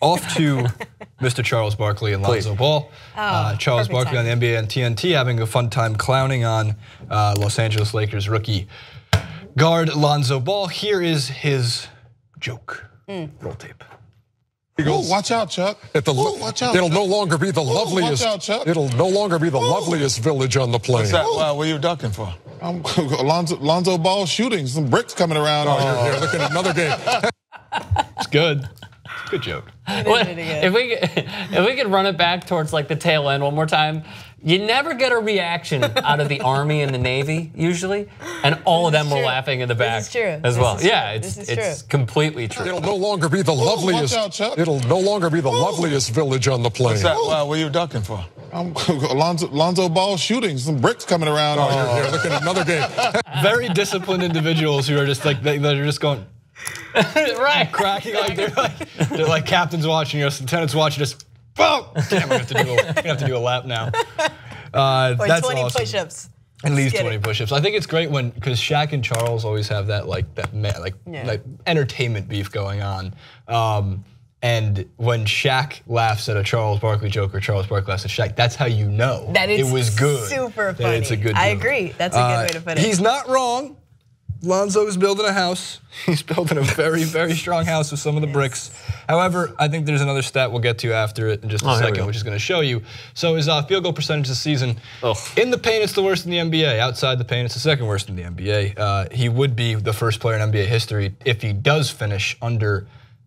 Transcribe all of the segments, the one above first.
off to Mr. Charles Barkley and Lonzo Ball. Oh, Charles Barkley on the NBA and TNT having a fun time clowning on Los Angeles Lakers rookie guard Lonzo Ball. Here is his joke. Roll tape. Ooh, watch out, Chuck. It'll no longer be the loveliest. It'll no longer be the loveliest village on the planet. What are you ducking for? Lonzo Ball shooting. Some bricks coming around. Oh, you're looking at another game. It's good. Good joke. If we could run it back towards like the tail end one more time. You never get a reaction out of the Army and the Navy usually, and all of them were laughing in the back as well. Yeah, it's completely true. It'll no longer be the loveliest. It'll no longer be the loveliest village on the planet. What are you ducking for? Lonzo Ball shooting. Some bricks coming around. Oh, you're looking at another game. Very disciplined individuals who are just like they're just going. Right, cracking like they're like captains watching us, lieutenants watching us. Whoa! Damn, we have to do a lap now. Or that's 20 awesome. Push-ups. At least 20 push-ups. I think it's great when because Shaq and Charles always have that entertainment beef going on. And when Shaq laughs at a Charles Barkley joke or Charles Barkley laughs at Shaq, that's how you know that it was good. Super funny. It's a good. I agree. That's a good way to put it. He's not wrong. Lonzo's building a house. He's building a very, very strong house with some of the bricks. However, I think there's another stat we'll get to after it in just a second, which is going to show you. So his field goal percentage this season, in the paint, it's the worst in the NBA. Outside the paint, it's the second worst in the NBA. He would be the first player in NBA history if he does finish under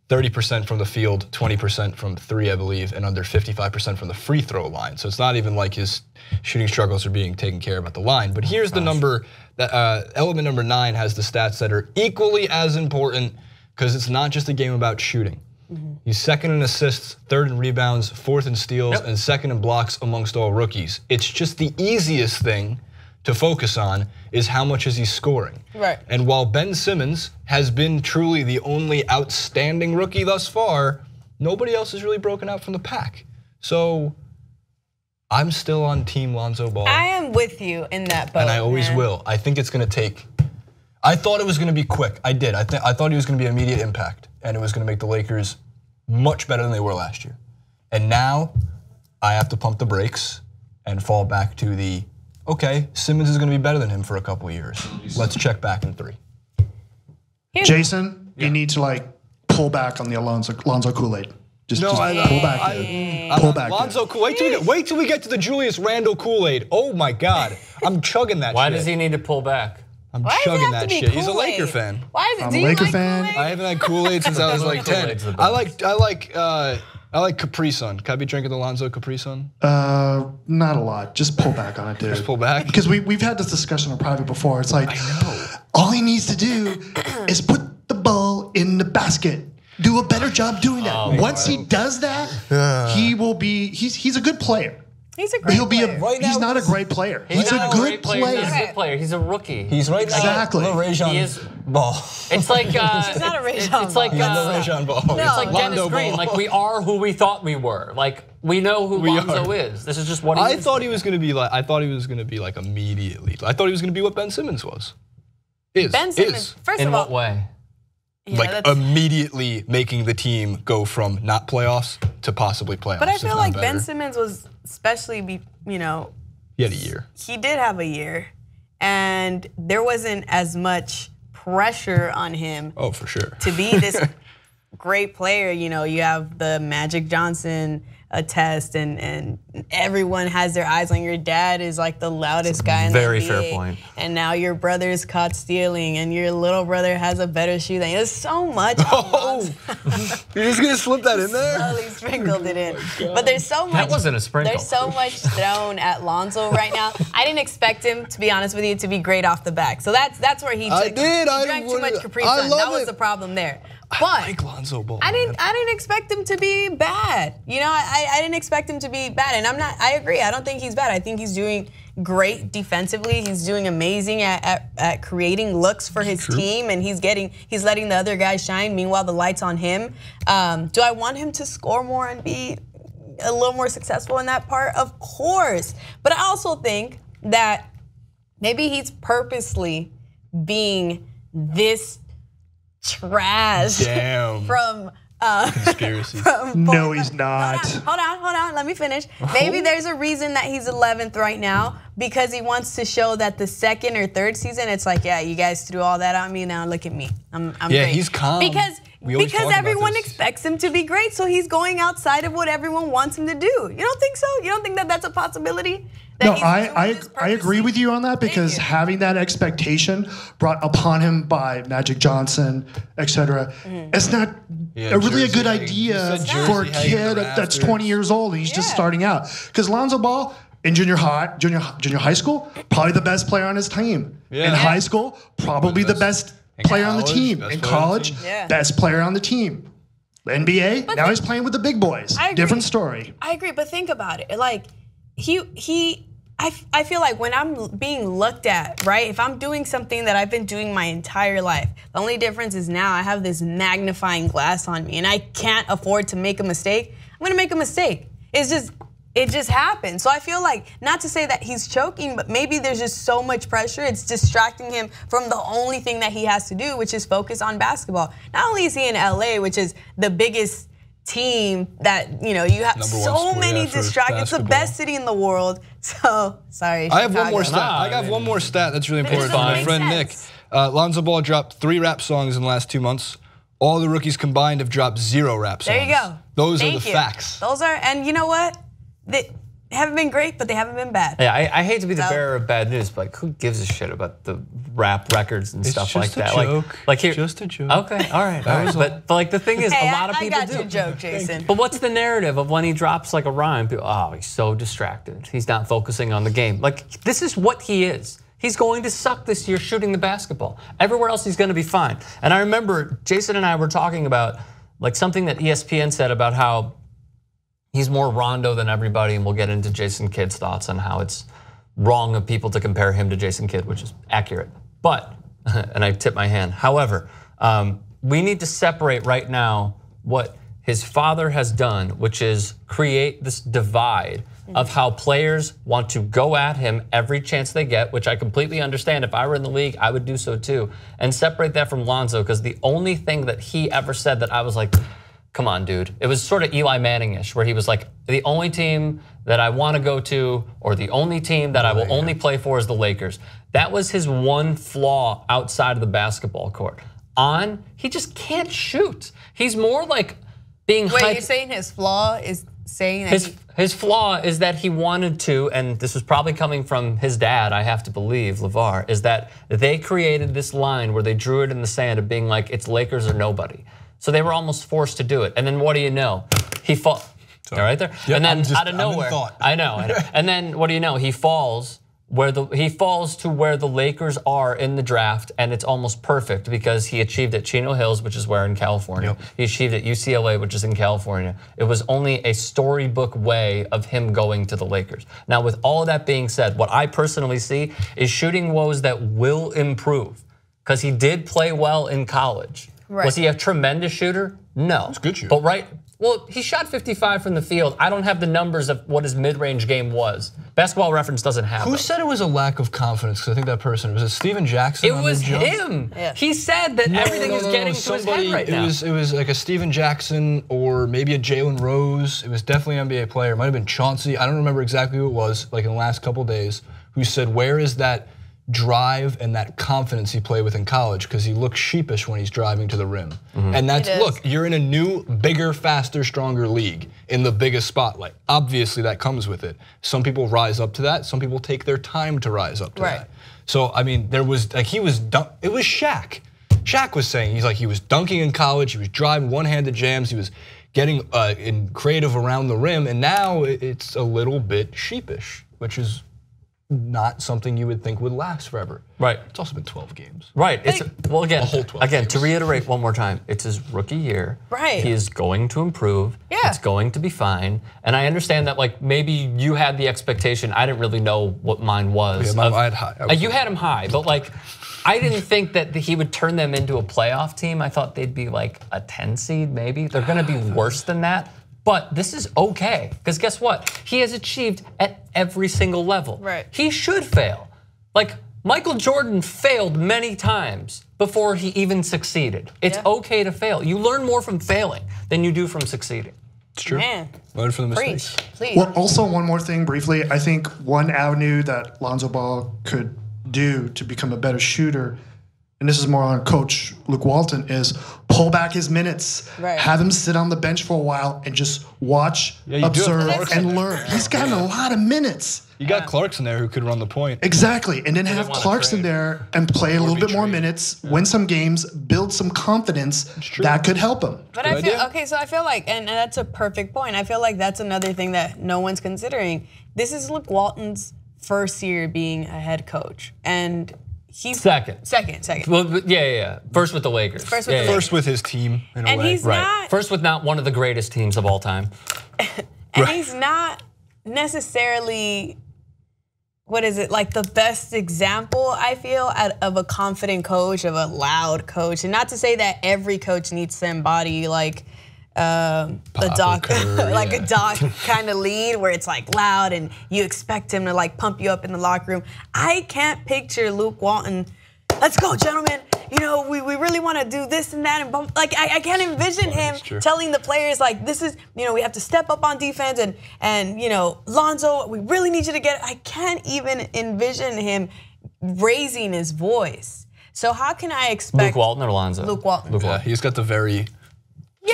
30% from the field, 20% from three, I believe, and under 55% from the free throw line. So it's not even like his shooting struggles are being taken care of at the line. But here's the number, element number 9 has the stats that are equally as important because it's not just a game about shooting. He's second in assists, third in rebounds, fourth in steals, and second in blocks amongst all rookies. It's just the easiest thing to focus on is how much is he scoring. Right. And while Ben Simmons has been truly the only outstanding rookie thus far, nobody else has really broken out from the pack. So I'm still on team Lonzo Ball. I am with you in that boat. And I always will. I think it's gonna take, I thought it was gonna be quick. I did, I thought he was gonna be immediate impact and it was gonna make the Lakers much better than they were last year. And now I have to pump the brakes and fall back to the, okay, Simmons is going to be better than him for a couple of years. Let's check back in 3. Jason, you need to like pull back on the Lonzo Kool-Aid. Just pull back. Pull back. Lonzo Kool-Aid. Wait till we get to the Julius Randle Kool-Aid. Oh my God, I'm chugging that. Why does he need to pull back? I'm chugging that shit. He's a Laker fan. Why is it? I'm a Laker fan. I haven't had Kool-Aid since I was like 10. I like Capri Sun. Can I be drinking the Lonzo Capri Sun? Not a lot. Just pull back on it, dude. Just pull back? Because we've had this discussion in private before. It's like, I know. All he needs to do is put the ball in the basket. Do a better job doing that. Once he does that, he will be, he's a good player. He's a great player. He's not a great player. He's a good player. He's a rookie. He's right now. Exactly. Rajon Ball. It's like he's not a Rajon Ball. It's like Rajon Ball. No. It's like Dennis Green. Like we are who we thought we were. Like we know who Lonzo is. This is just what he is. I thought he was going to be like. I thought he was going to be like immediately. I thought he was going to be what Ben Simmons was. Ben Simmons. First of all, in what way? Yeah, like immediately making the team go from not playoffs to possibly playoffs. But I feel like Ben Simmons was especially, you know. He had a year. He did have a year. And there wasn't as much pressure on him. Oh, for sure. To be this great player, you know, you have the Magic Johnson test and everyone has their eyes on your dad is like the loudest guy in the NBA. Very fair point. And now your brother is caught stealing and your little brother has a better shoe than you. There's so much. You're just gonna slip that in there? Slowly sprinkled it in. Oh, but there's so much. That wasn't a sprinkle. There's so much thrown at Lonzo right now. I didn't expect him, to be honest with you, to be great off the back. So that's where he took He drank too much Capri Sun. That was the problem there. But I like Lonzo Ball. I didn't expect him to be bad. You know, I didn't expect him to be bad, and I agree. I don't think he's bad. I think he's doing great defensively. He's doing amazing at creating looks for his team, and he's letting the other guys shine. Meanwhile, the light's on him. Do I want him to score more and be a little more successful in that part? Of course, but I also think that maybe he's purposely being this trash from Conspiracy. No, he's not. Hold on. Let me finish. Maybe there's a reason that he's 11th right now, because he wants to show that the second or third season, it's like, yeah, you guys threw all that on me. Now look at me. I'm yeah, great. He's calm. Because everyone expects him to be great, so he's going outside of what everyone wants him to do. You don't think so? You don't think that that's a possibility? No, I agree with you on that, because having that expectation brought upon him by Magic Johnson, etc. It's not really a good idea for a kid that's 20 years old and he's just starting out. Because Lonzo Ball in junior high school, probably the best player on his team. Yeah. In high school, probably the best player on the team. In college, best player on the team. NBA, now he's playing with the big boys. Different story. I agree, but think about it. Like, I feel like when I'm being looked at, right? If I'm doing something that I've been doing my entire life, the only difference is now I have this magnifying glass on me and I can't afford to make a mistake. I'm gonna make a mistake. It just happened. So I feel like, not to say that he's choking, but maybe there's just so much pressure. It's distracting him from the only thing that he has to do, which is focus on basketball. Not only is he in LA, which is the biggest team that, you know, you have so many distractions. It's the best city in the world. So sorry. I have one more stat. I got one more stat that's really important. My friend Nick, Lonzo Ball dropped 3 rap songs in the last 2 months. All the rookies combined have dropped 0 rap songs. There you go. Those are the facts. Those are, and you know what? They haven't been great, but they haven't been bad. Yeah, I hate to be the bearer of bad news, but like, who gives a shit about the rap records and stuff like that? Like here, just a joke. Okay, all right. But like the thing is, a lot of people do. I got your joke, Jason. But what's the narrative of when he drops like a rhyme? People, oh, he's so distracted. He's not focusing on the game. Like, this is what he is. He's going to suck this year shooting the basketball. Everywhere else, he's going to be fine. And I remember Jason and I were talking about like something that ESPN said about how he's more Rondo than everybody, and we'll get into Jason Kidd's thoughts on how it's wrong of people to compare him to Jason Kidd, which is accurate. But, and I tip my hand, however, we need to separate right now what his father has done, which is create this divide of how players want to go at him every chance they get, which I completely understand. If I were in the league, I would do so too. And separate that from Lonzo, because the only thing that he ever said that I was like, come on, dude. It was sort of Eli Manning-ish, where he was like, the only team that I want to go to, or the only team that I will only play for, is the Lakers. That was his one flaw outside of the basketball court. On, he just can't shoot. He's more like being. Wait, you're saying his flaw is saying that his flaw is that he wanted to, and this was probably coming from his dad, I have to believe, LaVar, is that they created this line where they drew it in the sand of being like, it's Lakers or nobody. So they were almost forced to do it. And then what do you know? He falls. All right there. Yep, and then out of nowhere. I know. And then what do you know? He falls where he falls to where the Lakers are in the draft, and it's almost perfect because he achieved at Chino Hills, which is where in California. Yep. He achieved at UCLA, which is in California. It was only a storybook way of him going to the Lakers. Now, with all that being said, what I personally see is shooting woes that will improve, because he did play well in college. Right. Was he a tremendous shooter? No. He's a good shooter. But well, he shot 55 from the field. I don't have the numbers of what his mid-range game was. Basketball Reference doesn't have. Who said it was a lack of confidence? Because I think that person was it Steven Jackson. It was him. Yeah. He said that everything is getting to his head right now. It was like a Steven Jackson or maybe a Jalen Rose. It was definitely an NBA player. It might have been Chauncey. I don't remember exactly who it was. Like in the last couple days, who said, "Where is that drive and that confidence he played with in college?" Because he looks sheepish when he's driving to the rim. And that's, look, you're in a new, bigger, faster, stronger league in the biggest spotlight. Obviously that comes with it. Some people rise up to that. Some people take their time to rise up to that. So, I mean, there was, like, it was Shaq. Shaq was saying, he's like, he was dunking in college. He was driving one-handed jams. He was getting creative around the rim. And now it's a little bit sheepish, which is not something you would think would last forever. Right. It's also been 12 games. Right. It's well, again, a whole 12 again, games. To reiterate one more time, it's his rookie year. Right. He is going to improve. Yeah. It's going to be fine. And I understand that, like, maybe you had the expectation. I didn't really know what mine was. Yeah, I had high. You had him high, but like, I didn't think that he would turn them into a playoff team. I thought they'd be like a 10 seed, maybe. They're going to be worse than that. But this is okay, because guess what? He has achieved at every single level. Right. He should fail. Like, Michael Jordan failed many times before he even succeeded. It's okay to fail. You learn more from failing than you do from succeeding. It's true. Man. Learn from the mistakes. Please. Well, also one more thing briefly. I think one avenue that Lonzo Ball could do to become a better shooter, and this is more on Coach Luke Walton, is pull back his minutes, have him sit on the bench for a while and just watch, observe, and learn. He's gotten a lot of minutes. You got Clarkson there who could run the point. Exactly, and then have Clarkson there and play a little bit more minutes, win some games, build some confidence. That could help him. But I feel, okay, so I feel like, and that's a perfect point. I feel like that's another thing that no one's considering. This is Luke Walton's first year being a head coach, and he's second. Well, yeah. First with the Lakers. First with, first with his team in a way. He's not first with not one of the greatest teams of all time. And he's not necessarily, what is it, like the best example, I feel, of a confident coach, of a loud coach. And not to say that every coach needs to embody like a doc kind of lead where it's like loud and you expect him to like pump you up in the locker room. I can't picture Luke Walton, let's go gentlemen, you know, we really want to do this and that and bump. Like I can't envision him telling the players like, this is, you know, we have to step up on defense and you know, Lonzo, we really need you to get, I can't even envision him raising his voice. So how can I expect Luke Walton or Lonzo? Luke Walton. Luke Walton. Yeah, he's got the very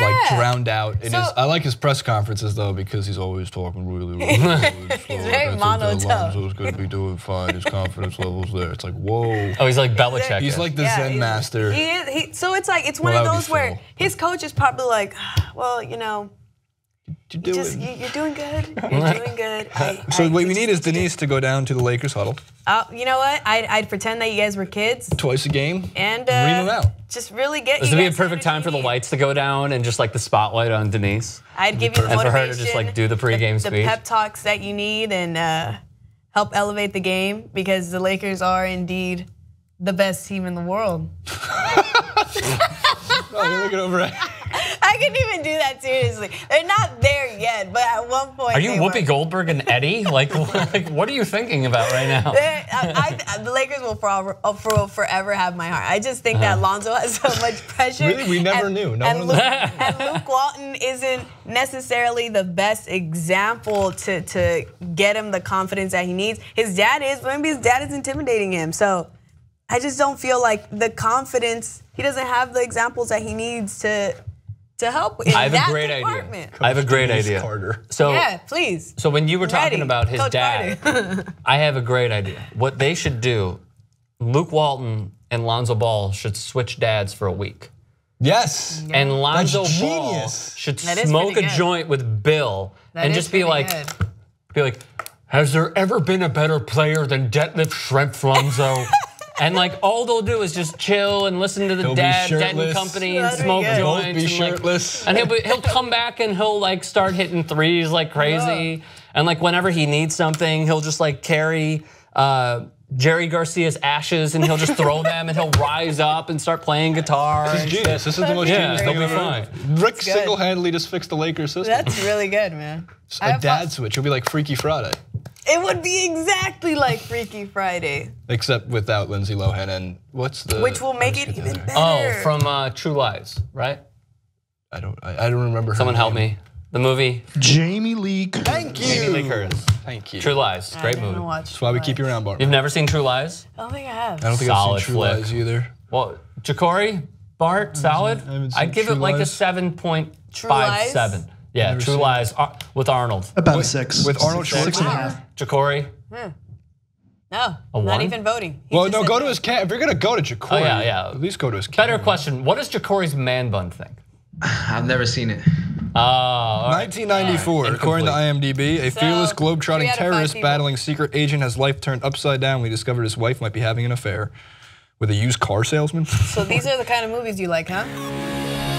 like drowned out. So, I like his press conferences though because he's always talking really slow. He's very monotone. Lonzo's going to be doing fine. His confidence level's there. It's like, whoa. Oh, he's like Belichick. He's like the Zen master. He is. So it's like it's one of those where his coach is probably like, well, you know, you're doing good. You're doing good. So what we need is Denise to go down to the Lakers huddle. You know what? I'd pretend that you guys were kids. Twice a game. And read them out. Just really get. This would be a perfect time for the lights to go down and just like the spotlight on Denise. I'd give you the motivation. And for her to just like do the pregame speech, the pep talks that you need, and help elevate the game because the Lakers are indeed the best team in the world. Oh, you're looking over at. I couldn't even do that seriously. They're not there yet, but at one point. Are you Whoopi Goldberg and Eddie? Like, like, what are you thinking about right now? The Lakers will forever have my heart. I just think that Lonzo has so much pressure. Really, we never knew. No one. And Luke Walton isn't necessarily the best example to get him the confidence that he needs. His dad is, but maybe his dad is intimidating him. So I just don't feel like the confidence. He doesn't have the examples that he needs to help in that department. I have a great idea. So yeah, please. So when you were talking about his dad, I have a great idea. What they should do, Luke Walton and Lonzo Ball should switch dads for a week. Yes. And Lonzo Ball should smoke a joint with Bill and just be like, has there ever been a better player than Detlef Shrempf, Lonzo? And like all they'll do is just chill and listen to the Dead and Company and smoke joints. He'll be shirtless. And he'll come back and he'll like start hitting threes like crazy. And like whenever he needs something, he'll just like carry Jerry Garcia's ashes and he'll just throw them and he'll rise up and start playing guitar. This is genius. This is the most genius thing we've ever. Rick single-handedly just fixed the Lakers system. That's really good, man. Just a dad switch. It'll be like Freaky Friday. It would be exactly like Freaky Friday. Except without Lindsay Lohan and what's the- Which will make it even better. Oh, from True Lies, right? I don't remember her Someone name. Help me. The movie? Jamie Lee Curtis. Thank you. Jamie Lee Curtis. Thank you. True Lies, great movie. That's why we keep you around, Barb. You've never seen True Lies? I don't think I have. I don't think I've seen True Lies either. Well, Jacory, Bart, solid. I'd give it like a 7.57. Yeah, True Lies with Arnold. About a 6. With Arnold Schwarzenegger. 6.5. Jacory. No, I'm not even voting. Well, no, go to his camp. If you're going to go to Jacory, at least go to his camp. Better question, what does Jacory's man bun think? I've never seen it. 1994, according to IMDb, a fearless globetrotting terrorist battling secret agent has life turned upside down when he discovered his wife might be having an affair with a used car salesman. So these are the kind of movies you like, huh?